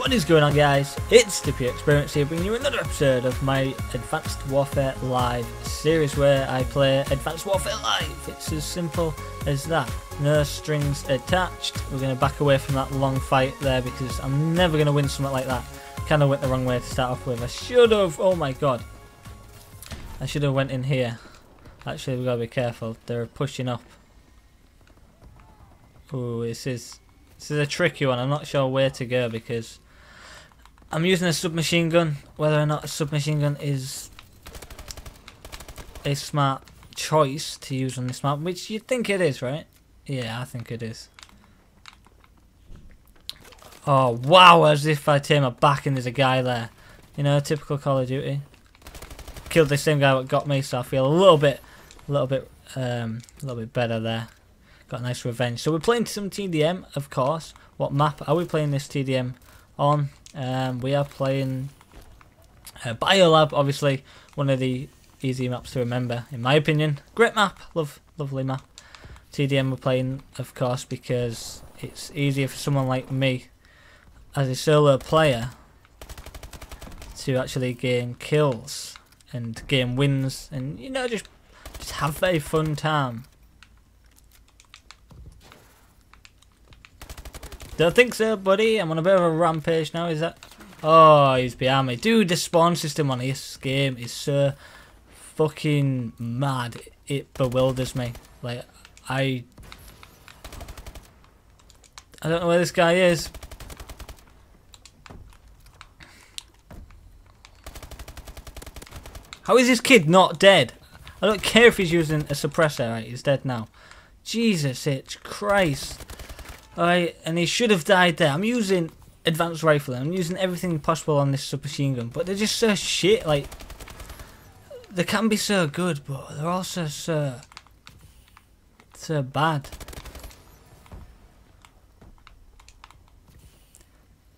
What is going on, guys? It's the Pure Experience here, bringing you another episode of my Advanced Warfare Live series where I play Advanced Warfare Live. It's as simple as that. No strings attached. We're going to back away from that long fight there because I'm never going to win something like that. Kind of went the wrong way to start off with. I should have. Oh my god. I should have went in here. Actually, we've got to be careful. They're pushing up. Ooh, this is a tricky one. I'm not sure where to go because I'm using a submachine gun. Whether or not a submachine gun is a smart choice to use on this map, which you'd think it is, right? Yeah, I think it is. Oh, wow, as if I turn my back and there's a guy there. You know, typical Call of Duty. Killed the same guy that got me, so I feel a little bit better there. Got a nice revenge. So we're playing some TDM, of course. What map are we playing this TDM on? We are playing Biolab, obviously. One of the easy maps to remember, in my opinion. Great map. Lovely map. TDM we're playing, of course, because it's easier for someone like me, as a solo player, to actually gain kills and gain wins and, you know, just have a fun time. Don't think so, buddy. I'm on a bit of a rampage now. Is that... Oh, he's behind me. Dude, the spawn system on this game is so fucking mad. It bewilders me. Like, I don't know where this guy is. How is this kid not dead? I don't care if he's using a suppressor. Right, he's dead now. Jesus, it's Christ. Alright, and he should have died there. I'm using advanced rifle. I'm using everything possible on this submachine gun, but they're just so shit. Like, they can be so good, but they're also so bad.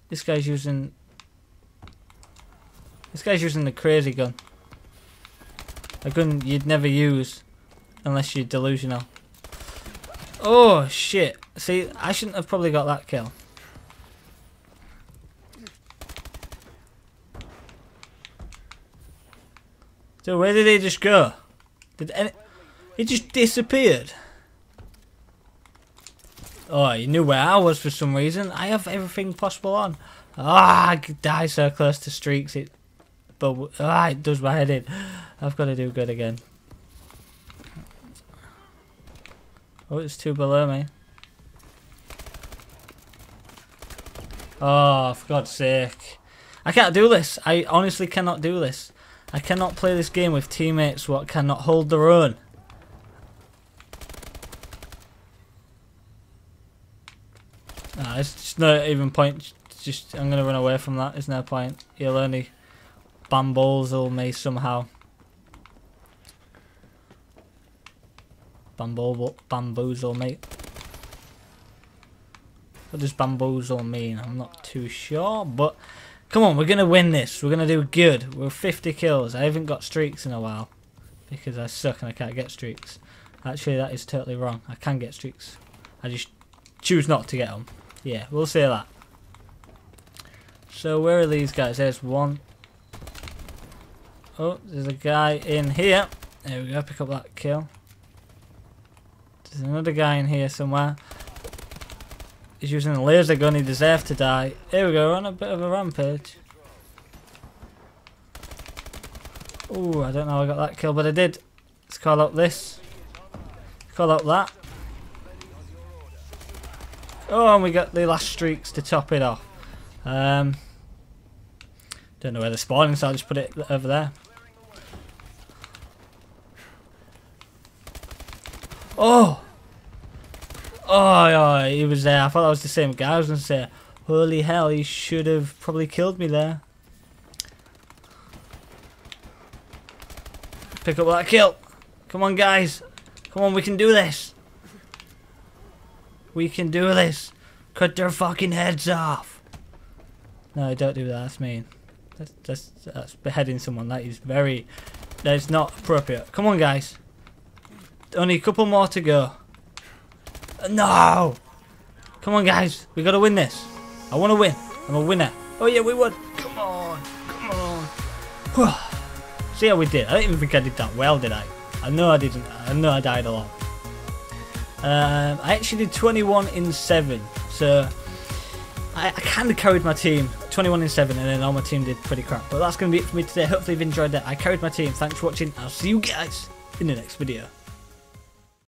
This guy's using the crazy gun. A gun you'd never use unless you're delusional. Oh shit. See, I shouldn't have probably got that kill. So where did he just go? He just disappeared. Oh, he knew where I was for some reason. I have everything possible on. Ah, I could die so close to streaks. It does my head in. I've got to do good again. Oh, it's two below me. Oh, for God's sake. I can't do this. I honestly cannot do this. I cannot play this game with teammates what cannot hold their own. Ah, it's just no even point. Just I'm gonna run away from that. There's no point. He'll only bamboozle me somehow. Bamboozle me. What does bamboozle mean? I'm not too sure, but come on, we're going to win this. We're going to do good. We're 50 kills. I haven't got streaks in a while because I suck and I can't get streaks. Actually, that is totally wrong. I can get streaks. I just choose not to get them. Yeah, we'll say that. So where are these guys? There's one. Oh, there's a guy in here. There we go. Pick up that kill. There's another guy in here somewhere. He's using a laser gun, he deserved to die. Here we go, we're on a bit of a rampage. Ooh, I don't know how I got that kill, but I did. Let's call up this. Call up that. Oh, and we got the last streaks to top it off. Don't know where they're spawning, so I'll just put it over there. Oh! Oh, he was there. I thought that was the same guy. I was going to say, holy hell, he should have probably killed me there. Pick up that kill. Come on, guys. Come on, we can do this. We can do this. Cut their fucking heads off. No, don't do that. That's mean. That's beheading someone. That is very... That is not appropriate. Come on, guys. Only a couple more to go. No! Come on, guys. We got to win this. I want to win. I'm a winner. Oh yeah, we won. Come on, come on. See how we did. I don't even think I did that well, did I? I know I didn't. I know I died a lot. I actually did 21 in 7, so I kind of carried my team. 21 in 7, and then all my team did pretty crap. But that's going to be it for me today. Hopefully you've enjoyed that. I carried my team. Thanks for watching. I'll see you guys in the next video.